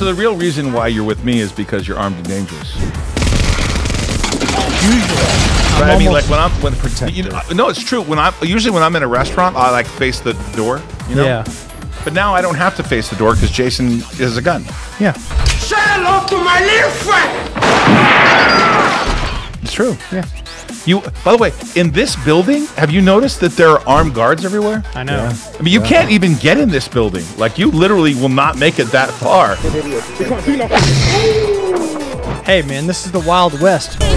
So the real reason why you're with me is because you're armed and dangerous. Usually. Right? I mean, like when protective. You know, no, it's true. Usually when I'm in a restaurant, I like face the door. You know. Yeah. But now I don't have to face the door because Jason has a gun. Yeah. Say hello to my little friend. It's true. Yeah. You. By the way, in this building, have you noticed that there are armed guards everywhere? I know. Yeah. I mean, you can't even get in this building. Like, you literally will not make it that far. Hey, man, this is the Wild West.